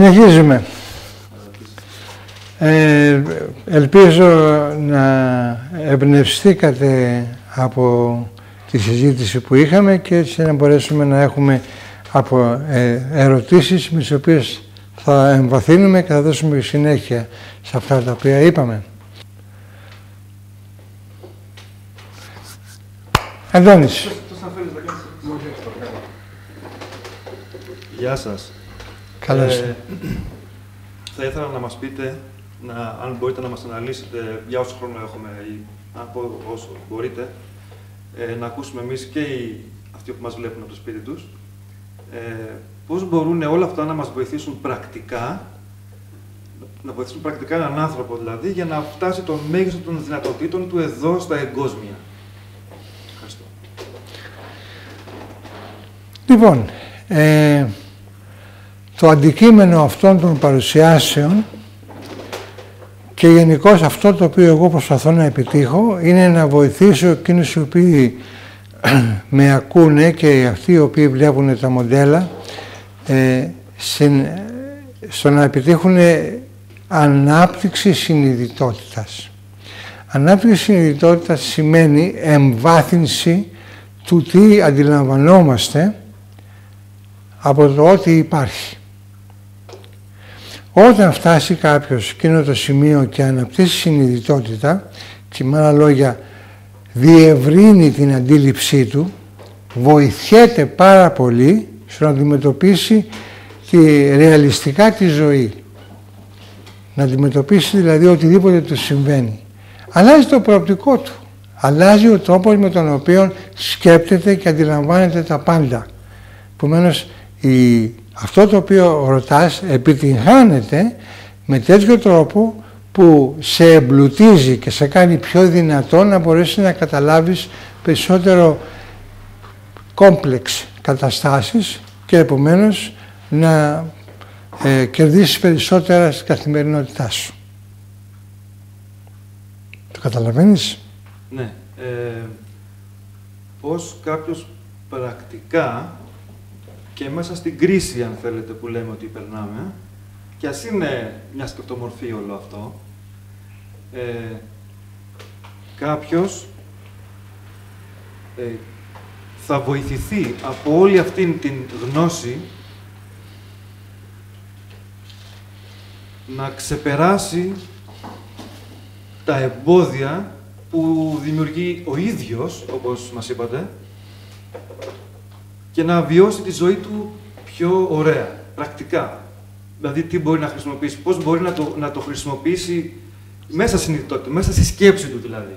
Συνεχίζουμε. Ελπίζω να εμπνευστήκατε από τη συζήτηση που είχαμε και έτσι να μπορέσουμε να έχουμε από ερωτήσεις με τις οποίες θα εμβαθύνουμε και θα δώσουμε συνέχεια σε αυτά τα οποία είπαμε. Αντώνης. Γεια σας. Καλώς. Θα ήθελα να μας πείτε, αν μπορείτε να μας αναλύσετε, για όσο χρόνο έχουμε ή αν πω όσο μπορείτε, να ακούσουμε εμείς και αυτοί που μας βλέπουν από το σπίτι τους, πώς μπορούν όλα αυτά να μας βοηθήσουν πρακτικά, να βοηθήσουν πρακτικά έναν άνθρωπο δηλαδή, για να φτάσει το μέγιστο των δυνατοτήτων του εδώ στα εγκόσμια. Ευχαριστώ. Λοιπόν, το αντικείμενο αυτών των παρουσιάσεων και γενικώς αυτό το οποίο εγώ προσπαθώ να επιτύχω είναι να βοηθήσω εκείνους οι οποίοι με ακούνε και αυτοί οι οποίοι βλέπουν τα μοντέλα στο να επιτύχουν ανάπτυξη συνειδητότητας. Ανάπτυξη συνειδητότητας σημαίνει εμβάθυνση του τι αντιλαμβανόμαστε από το ότι υπάρχει. Όταν φτάσει κάποιος εκείνο το σημείο και αναπτύσσει συνειδητότητα και με άλλα λόγια διευρύνει την αντίληψή του, βοηθιέται πάρα πολύ στο να αντιμετωπίσει ρεαλιστικά τη ζωή. Να αντιμετωπίσει δηλαδή οτιδήποτε του συμβαίνει. Αλλάζει το προοπτικό του. Αλλάζει ο τρόπος με τον οποίο σκέπτεται και αντιλαμβάνεται τα πάντα. Επομένως, αυτό το οποίο ρωτάς επιτυγχάνεται με τέτοιο τρόπο που σε εμπλουτίζει και σε κάνει πιο δυνατό να μπορέσεις να καταλάβεις περισσότερο κόμπλεξ καταστάσεις και επομένως να κερδίσεις περισσότερα στην καθημερινότητά σου. Το καταλαβαίνεις? Ναι. Πώς κάποιος πρακτικά και μέσα στην κρίση, αν θέλετε, που λέμε ότι περνάμε, κι ας είναι μια σκεπτομορφή όλο αυτό, κάποιος θα βοηθηθεί από όλη αυτήν την γνώση να ξεπεράσει τα εμπόδια που δημιουργεί ο ίδιος, όπως μας είπατε, και να βιώσει τη ζωή του πιο ωραία, πρακτικά. Δηλαδή, τι μπορεί να χρησιμοποιήσει, πώς μπορεί να το χρησιμοποιήσει μέσα στην συνειδητότητα, μέσα στη σκέψη του δηλαδή.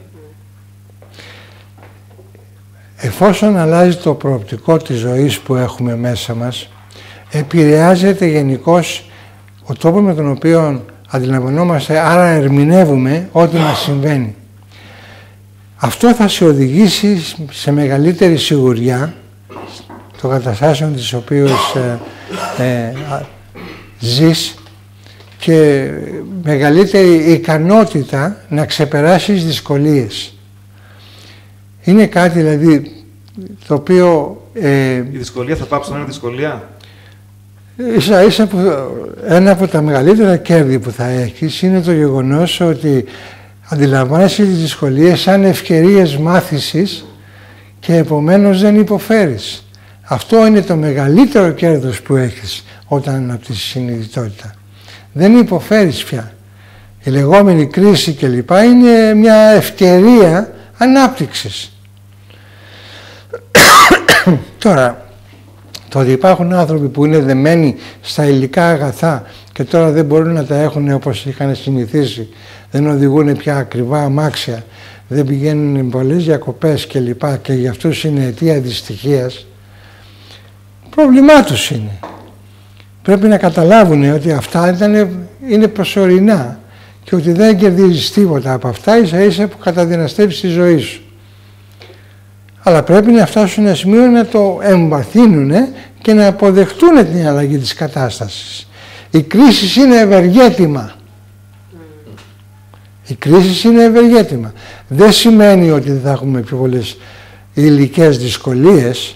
Εφόσον αλλάζει το προοπτικό της ζωής που έχουμε μέσα μας, επηρεάζεται γενικώς ο τρόπος με τον οποίο αντιλαμβανόμαστε, άρα ερμηνεύουμε ό,τι μας συμβαίνει. Αυτό θα σε οδηγήσει σε μεγαλύτερη σιγουριά των καταστάσεων τις οποίες ζεις και μεγαλύτερη ικανότητα να ξεπεράσεις δυσκολίες. Είναι κάτι δηλαδή το οποίο... Η δυσκολία θα πάψει να είναι δυσκολία. Ίσα ένα από τα μεγαλύτερα κέρδη που θα έχεις είναι το γεγονός ότι αντιλαμβάνεσαι τις δυσκολίες σαν ευκαιρίες μάθησης και επομένως δεν υποφέρεις. Αυτό είναι το μεγαλύτερο κέρδος που έχεις όταν αναπτύσσεις συνειδητότητα. Δεν υποφέρεις πια. Η λεγόμενη κρίση κλπ. Είναι μια ευκαιρία ανάπτυξης. Τώρα, το ότι υπάρχουν άνθρωποι που είναι δεμένοι στα υλικά αγαθά και τώρα δεν μπορούν να τα έχουν όπως είχαν συνηθίσει, δεν οδηγούν πια ακριβά αμάξια, δεν πηγαίνουν πολλές διακοπές κλπ. Και για αυτούς είναι αιτία δυστυχίας. Πρόβλημά τους είναι. Πρέπει να καταλάβουν ότι αυτά είναι προσωρινά και ότι δεν κερδίζεις τίποτα από αυτά, ίσα-ίσα που καταδυναστεύεις τη ζωή σου. Αλλά πρέπει να φτάσουν ένα σημείο να το εμβαθύνουν και να αποδεχτούν την αλλαγή της κατάστασης. Οι κρίσεις είναι ευεργέτημα. Οι κρίσεις είναι ευεργέτημα. Δεν σημαίνει ότι δεν θα έχουμε πιο πολλές υλικές δυσκολίες,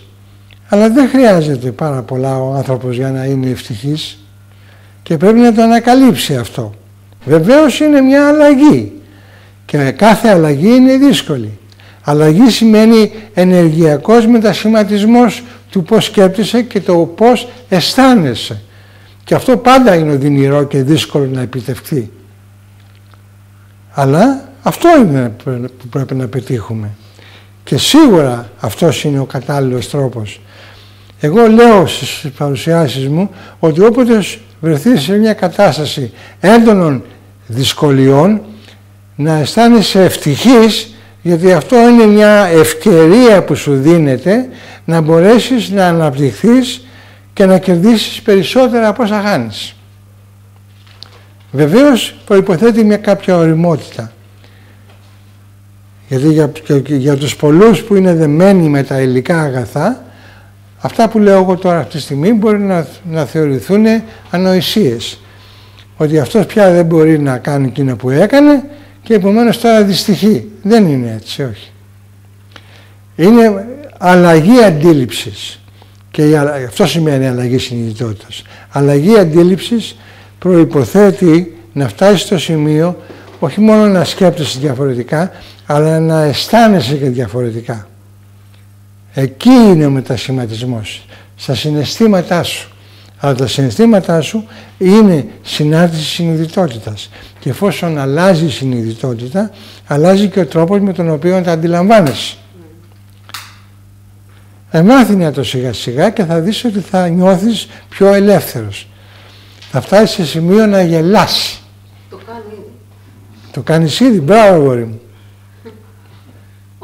αλλά δεν χρειάζεται πάρα πολλά ο άνθρωπος για να είναι ευτυχής. και πρέπει να το ανακαλύψει αυτό. Βεβαίως είναι μια αλλαγή και κάθε αλλαγή είναι δύσκολη. Αλλαγή σημαίνει ενεργειακός μετασχηματισμός του πώς σκέπτεσαι και το πώς αισθάνεσαι. Και αυτό πάντα είναι οδυνηρό και δύσκολο να επιτευχθεί. Αλλά αυτό είναι που πρέπει να πετύχουμε. Και σίγουρα αυτός είναι ο κατάλληλος τρόπος. Εγώ λέω στις παρουσιάσεις μου ότι όποτε βρεθείς σε μια κατάσταση έντονων δυσκολιών, να αισθάνεσαι ευτυχής, γιατί αυτό είναι μια ευκαιρία που σου δίνεται να μπορέσεις να αναπτυχθείς και να κερδίσεις περισσότερα από όσα χάνεις. Βεβαίως προϋποθέτει μια κάποια ωριμότητα. Γιατί για τους πολλούς που είναι δεμένοι με τα υλικά αγαθά, αυτά που λέω εγώ τώρα αυτή τη στιγμή μπορεί να θεωρηθούν ανοησίες. Ότι αυτός πια δεν μπορεί να κάνει εκείνο που έκανε και επομένως τώρα δυστυχεί. Δεν είναι έτσι, όχι. Είναι αλλαγή αντίληψης. Και αυτό σημαίνει αλλαγή συνειδητότητας. Αλλαγή αντίληψης προϋποθέτει να φτάσεις στο σημείο όχι μόνο να σκέπτεσαι διαφορετικά, αλλά να αισθάνεσαι και διαφορετικά. Εκεί είναι ο μετασχηματισμός, στα συναισθήματά σου. Αλλά τα συναισθήματά σου είναι συνάρτηση συνειδητότητας. Και εφόσον αλλάζει η συνειδητότητα, αλλάζει και ο τρόπος με τον οποίο τα αντιλαμβάνεσαι. Εμάθηνε το σιγά σιγά και θα δεις ότι θα νιώθεις πιο ελεύθερος. Θα φτάσεις σε σημείο να γελάς. Το κάνεις ήδη, μπράβο αγόρι μου.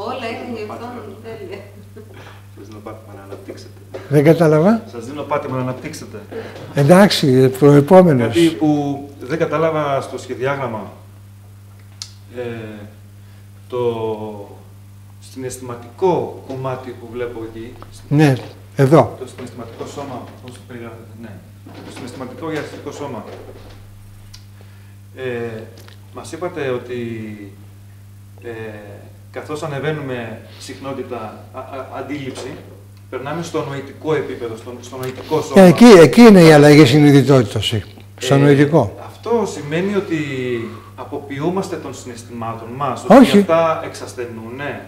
Όλα έχουν γευθόν, τέλεια. Σας δίνω πάτημα να αναπτύξετε. Δεν κατάλαβα. Σας δίνω πάτημα να αναπτύξετε. Εντάξει, προεπόμενος. Γιατί που δεν κατάλαβα στο σχεδιάγραμμα το συναισθηματικό κομμάτι που βλέπω εκεί. Ναι, εδώ. Το συναισθηματικό σώμα, όπως περιγράφεται, ναι. Το συναισθηματικό ιατρικό σώμα. Μας είπατε ότι καθώς ανεβαίνουμε συχνότητα αντίληψη, περνάμε στο νοητικό επίπεδο, στο νοητικό σώμα. Εκεί είναι η αλλαγή συνειδητότητας, στο νοητικό. Αυτό σημαίνει ότι αποποιούμαστε των συναισθημάτων μας, ότι όχι. Αυτά εξασθενούν, ναι.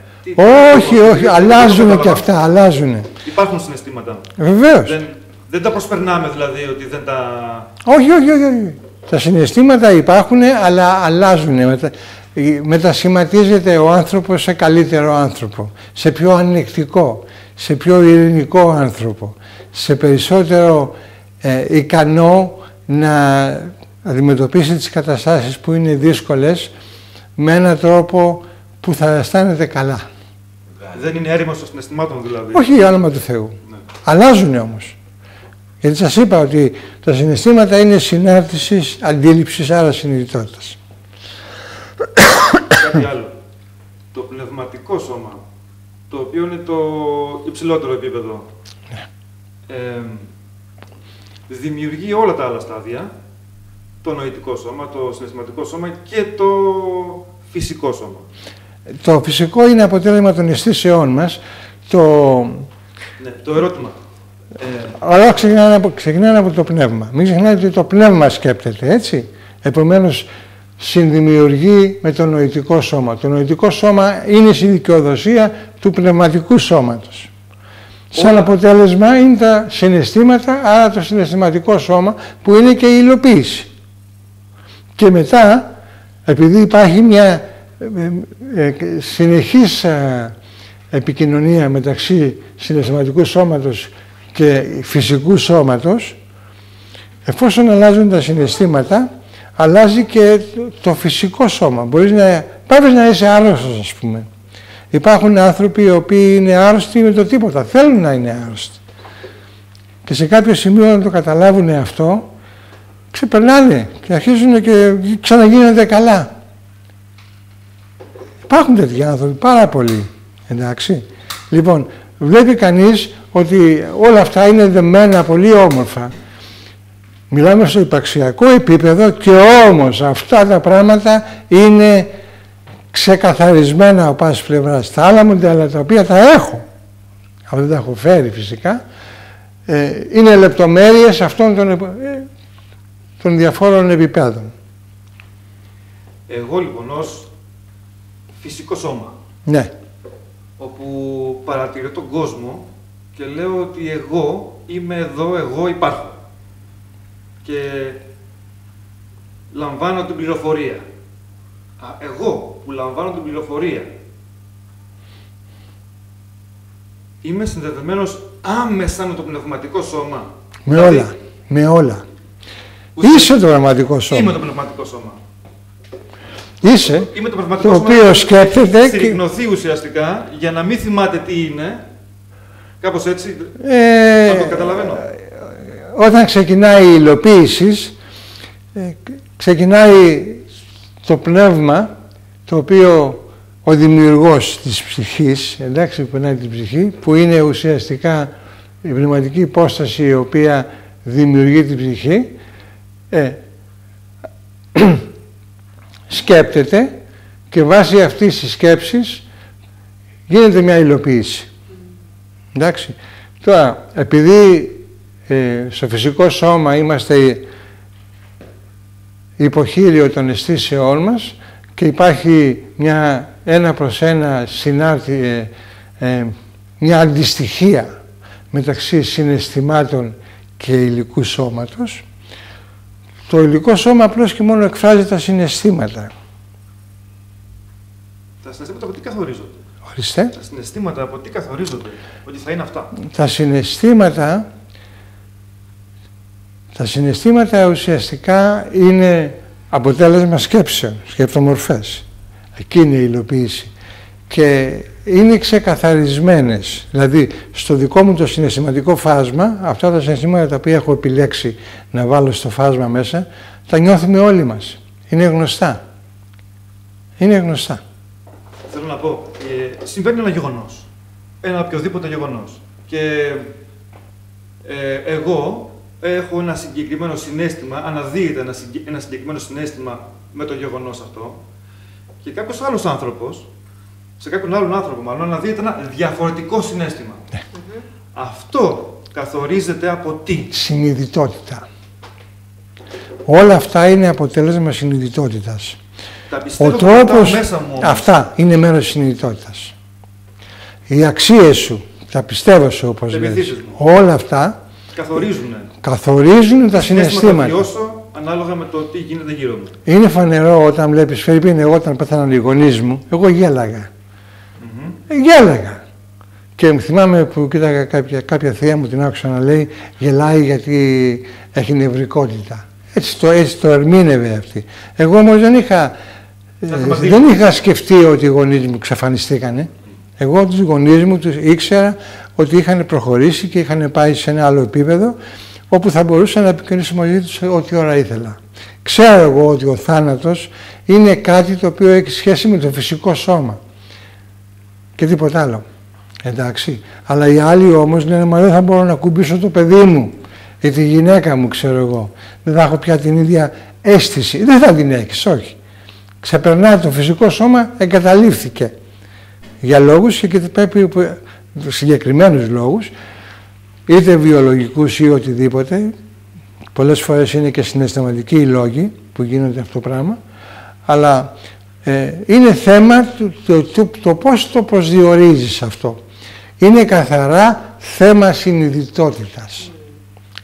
Όχι, αλλάζουν και αυτά, αλλάζουν. Υπάρχουν συναισθήματα. Βεβαίως. Δεν τα προσπερνάμε δηλαδή, ότι δεν τα... Όχι. Τα συναισθήματα υπάρχουν, αλλά αλλάζουν. Μετασχηματίζεται ο άνθρωπος σε καλύτερο άνθρωπο, σε πιο ανεκτικό, σε πιο ειρηνικό άνθρωπο, σε περισσότερο ικανό να αντιμετωπίσει τις καταστάσεις που είναι δύσκολες με έναν τρόπο που θα αισθάνεται καλά. Δεν είναι έρημος των συναισθημάτων δηλαδή. Όχι, για όνομα του Θεού. Ναι. Αλλάζουν όμως. Γιατί σας είπα ότι τα συναισθήματα είναι συνάρτησης, αντίληψης, άρα συνειδητότητας. Κάτι άλλο. Το πνευματικό σώμα, το οποίο είναι το υψηλότερο επίπεδο, ναι. Δημιουργεί όλα τα άλλα στάδια, το νοητικό σώμα, το συναισθηματικό σώμα και το φυσικό σώμα. Το φυσικό είναι αποτέλεσμα των αισθήσεών μας. Ναι, το ερώτημα. Αλλά ξεκινάνε από το πνεύμα. Μην ξεχνάτε ότι το πνεύμα σκέπτεται, έτσι. Επομένως, συνδημιουργεί με το νοητικό σώμα. Το νοητικό σώμα είναι στη δικαιοδοσία του πνευματικού σώματος. Σαν αποτέλεσμα είναι τα συναισθήματα, άρα το συναισθηματικό σώμα που είναι και η υλοποίηση. Και μετά, επειδή υπάρχει μια συνεχής επικοινωνία μεταξύ συναισθηματικού σώματος και φυσικού σώματος, εφόσον αλλάζουν τα συναισθήματα, αλλάζει και το φυσικό σώμα. Μπορείς να είσαι άρρωστος, ας πούμε. Υπάρχουν άνθρωποι οι οποίοι είναι άρρωστοι με το τίποτα, θέλουν να είναι άρρωστοι. Και σε κάποιο σημείο να το καταλάβουν αυτό, ξεπερνάνε και αρχίζουν και ξαναγίνονται καλά. Υπάρχουν τέτοιοι άνθρωποι πάρα πολλοί, εντάξει. Λοιπόν, βλέπει κανείς ότι όλα αυτά είναι δεμένα πολύ όμορφα. Μιλάμε στο υπαρξιακό επίπεδο και όμως αυτά τα πράγματα είναι ξεκαθαρισμένα από πάσης πλευράς. Τα άλλα μου, αλλά τα οποία τα έχω, αλλά δεν τα έχω φέρει φυσικά, είναι λεπτομέρειες αυτών των των διαφόρων επιπέδων. Εγώ λοιπόν ως φυσικό σώμα, ναι, όπου παρατηρώ τον κόσμο και λέω ότι εγώ είμαι εδώ, εγώ υπάρχω και λαμβάνω την πληροφορία. Εγώ που λαμβάνω την πληροφορία είμαι συνδεδεμένος άμεσα με το πνευματικό σώμα. Με δηλαδή, όλα, με όλα. Είσαι το πνευματικό σώμα. Είμαι το πνευματικό σώμα. Είσαι, είμαι το πνευματικό το σώμα οποίο σκέφτεται. Συρρυκνωθεί ουσιαστικά για να μην θυμάται τι είναι. Κάπως έτσι, να το καταλαβαίνω. Όταν ξεκινάει η υλοποίηση, ξεκινάει το πνεύμα, το οποίο ο δημιουργός της ψυχής, εντάξει, που περνάει την ψυχή, που είναι ουσιαστικά η πνευματική υπόσταση η οποία δημιουργεί την ψυχή, σκέπτεται και βάσει αυτής της σκέψης γίνεται μια υλοποίηση. Εντάξει. Τώρα, επειδή στο φυσικό σώμα είμαστε υποχείριο των αισθήσεών μας και υπάρχει μια ένα προς ένα συνάρτη, μια αντιστοιχία μεταξύ συναισθημάτων και υλικού σώματος, το υλικό σώμα απλώς και μόνο εκφράζει τα συναισθήματα. Τα συναισθήματα από τι καθορίζονται? Ορίστε. Τα συναισθήματα από τι καθορίζονται, ότι θα είναι αυτά? Τα συναισθήματα ουσιαστικά είναι αποτέλεσμα σκέψεων, σκεπτομορφές. Εκεί είναι η υλοποίηση. Και είναι ξεκαθαρισμένες. Δηλαδή, στο δικό μου το συναισθηματικό φάσμα, αυτά τα συναισθήματα τα οποία έχω επιλέξει να βάλω στο φάσμα μέσα, τα νιώθουμε όλοι μας. Είναι γνωστά. Είναι γνωστά. Θέλω να πω, συμβαίνει ένα γεγονός. Ένα οποιοδήποτε γεγονός. Και εγώ έχω ένα συγκεκριμένο συναίσθημα, αναδύεται ένα συγκεκριμένο συναίσθημα με το γεγονός αυτό. Και κάποιος άλλος άνθρωπος, σε κάποιον άλλον άνθρωπο μάλλον, αναδύεται ένα διαφορετικό συναίσθημα. Ναι. Αυτό καθορίζεται από τι? Συνειδητότητα. Όλα αυτά είναι αποτέλεσμα συνειδητότητας. Τα πιστεύω μέσα μου όμως. Αυτά είναι μέρος συνειδητότητας. Οι αξίες σου, τα πιστεύω σου όπως λες, όλα αυτά καθορίζουν τα συναισθήματα. Ανάλογα με το τι γίνεται γύρω μου. Είναι φανερό όταν βλέπεις, Φερρυπίν, εγώ όταν πέθαναν οι γονείς μου, εγώ γέλαγα. Γέλαγα. Και θυμάμαι που κοίταγα κάποια θεία μου, την άκουσα να λέει, γελάει γιατί έχει νευρικότητα. Έτσι το ερμήνευε αυτή. Εγώ όμως δεν είχα σκεφτεί ότι οι γονείς μου εξαφανιστήκανε. Εγώ τους γονείς μου τους ήξερα ότι είχαν προχωρήσει και είχαν πάει σε ένα άλλο επίπεδο, όπου θα μπορούσα να επικοινωνήσω μαζί τους ό,τι ώρα ήθελα. Ξέρω εγώ ότι ο θάνατος είναι κάτι το οποίο έχει σχέση με το φυσικό σώμα και τίποτα άλλο. Εντάξει. Αλλά οι άλλοι όμως λένε, μα δεν θα μπορώ να κουμπίσω το παιδί μου ή τη γυναίκα μου, ξέρω εγώ. Δεν θα έχω πια την ίδια αίσθηση. Δεν θα την έχεις, όχι. Ξεπερνάει το φυσικό σώμα, εγκαταλείφθηκε. Για λόγους και πρέπει, συγκεκριμένους λόγους, είτε βιολογικούς ή οτιδήποτε, πολλές φορές είναι και συναισθηματικοί οι λόγοι που γίνονται αυτό το πράγμα, αλλά είναι θέμα το πώς το προσδιορίζεις αυτό. Είναι καθαρά θέμα συνειδητότητας.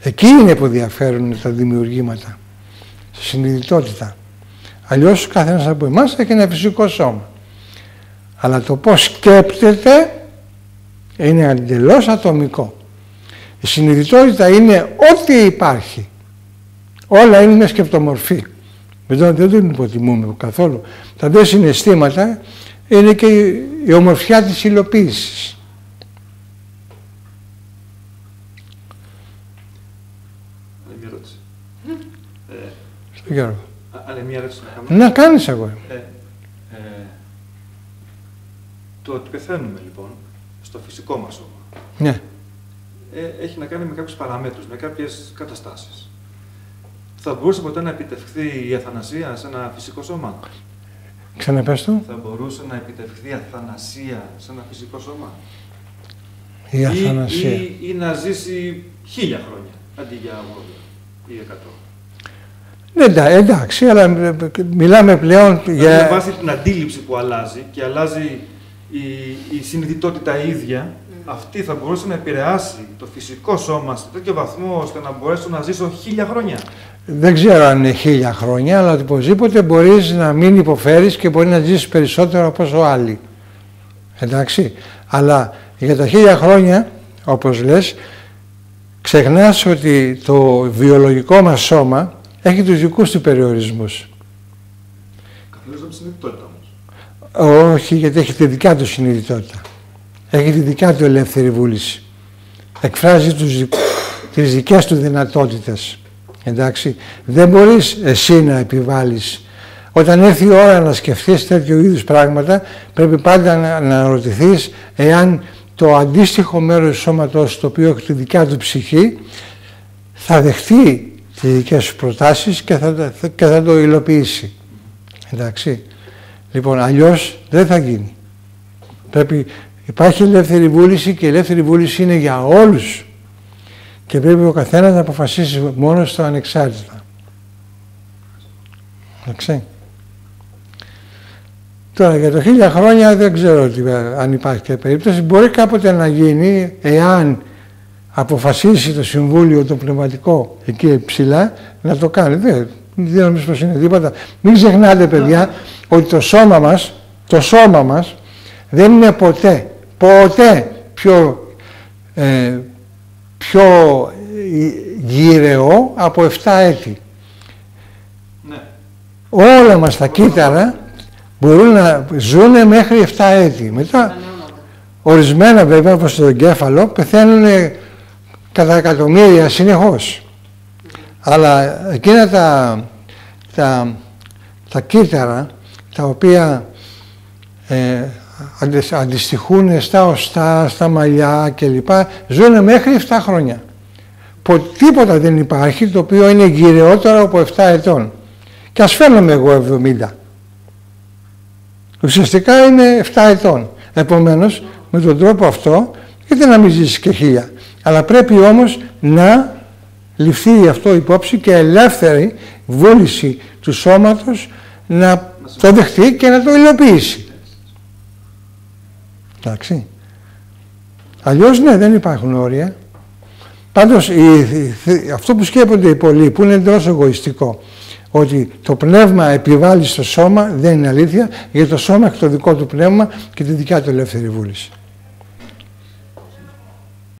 Εκεί είναι που διαφέρουν τα δημιουργήματα, συνειδητότητα. Αλλιώς ο καθένας από εμάς έχει ένα φυσικό σώμα. Αλλά το πώς σκέπτεται είναι εντελώς ατομικό. Η συνειδητότητα είναι ό,τι υπάρχει. Όλα είναι μια σκεπτομορφή. Δεν την υποτιμούμε καθόλου. Τα δύο συναισθήματα είναι και η ομορφιά της υλοποίησης. Άλλη μια ερώτηση. Στον Γιώργο. Άλλη μια ερώτηση να κάνω. Να κάνεις εγώ. Το ότι πεθαίνουμε λοιπόν στο φυσικό μας σώμα. Ναι. Έχει να κάνει με κάποιους παραμέτρους, με κάποιες καταστάσεις. Θα μπορούσε ποτέ να επιτευχθεί η αθανασία σε ένα φυσικό σώμα? Ξαναπες το. Θα μπορούσε να επιτευχθεί η αθανασία σε ένα φυσικό σώμα? Η αθανασία. Ή να ζήσει 1000 χρόνια, αντί για 80 ή 100. Εντάξει, αλλά μιλάμε πλέον για... Με βάση την αντίληψη που αλλάζει και αλλάζει η συνειδητότητα ίδια, αυτή θα μπορούσε να επηρεάσει το φυσικό σώμα σε τέτοιο βαθμό, ώστε να μπορέσω να ζήσω 1000 χρόνια. Δεν ξέρω αν είναι 1000 χρόνια, αλλά οπωσδήποτε μπορείς να μην υποφέρεις και μπορεί να ζήσεις περισσότερο από όσο άλλοι. Εντάξει, αλλά για τα 1000 χρόνια, όπως λες, ξεχνάς ότι το βιολογικό μας σώμα έχει τους δικούς του περιορισμούς. Καθώς από συνειδητότητα όμως. Όχι, γιατί έχει τη δικιά του συνειδητότητα. Έχει τη δικιά του ελεύθερη βούληση. Εκφράζει τις δικές του δυνατότητες. Εντάξει, δεν μπορείς εσύ να επιβάλλεις. Όταν έρθει η ώρα να σκεφτείς τέτοιου είδους πράγματα, πρέπει πάντα να αναρωτηθείς εάν το αντίστοιχο μέρος του σώματος, το οποίο έχει τη δικιά του ψυχή, θα δεχτεί τις δικές σου προτάσεις και θα το υλοποιήσει. Εντάξει. Λοιπόν, αλλιώς δεν θα γίνει. Πρέπει, υπάρχει ελεύθερη βούληση και η ελεύθερη βούληση είναι για όλους. Και πρέπει ο καθένας να αποφασίσει μόνος του ανεξάρτητα. Εντάξει. Τώρα για το 1000 χρόνια δεν ξέρω αν υπάρχει και περίπτωση. Μπορεί κάποτε να γίνει, εάν αποφασίσει το Συμβούλιο το πνευματικό εκεί ψηλά, να το κάνει. Δεν νομίζω πως είναι τίποτα. Μην ξεχνάτε, παιδιά, ότι το σώμα μας δεν είναι ποτέ πιο γυρεό από 7 έτη. Ναι. Όλα μας τα κύτταρα μπορούν να ζουν μέχρι 7 έτη. Μετά, ορισμένα βέβαια, όπως το εγκέφαλο, πεθαίνουν κατά εκατομμύρια συνεχώς. Αλλά εκείνα τα κύτταρα, τα οποία αντιστοιχούν στα οστά, στα μαλλιά κλπ, ζουν μέχρι 7 χρόνια. Τίποτα δεν υπάρχει το οποίο είναι γυρεότερο από 7 ετών. Και ας φαίνομαι εγώ 70. Ουσιαστικά είναι 7 ετών. Επομένως, με τον τρόπο αυτό, γιατί να μην ζήσεις και 1000. Αλλά πρέπει όμως να ληφθεί αυτό υπόψη και ελεύθερη βούληση του σώματος να το δεχτεί και να το υλοποιήσει. Εντάξει. Αλλιώς ναι, δεν υπάρχουν όρια. Πάντως αυτό που σκέπτονται οι πολλοί, που είναι εντελώς εγωιστικό, ότι το πνεύμα επιβάλλει στο σώμα, δεν είναι αλήθεια, γιατί το σώμα έχει το δικό του πνεύμα και τη δικιά του ελεύθερη βούληση.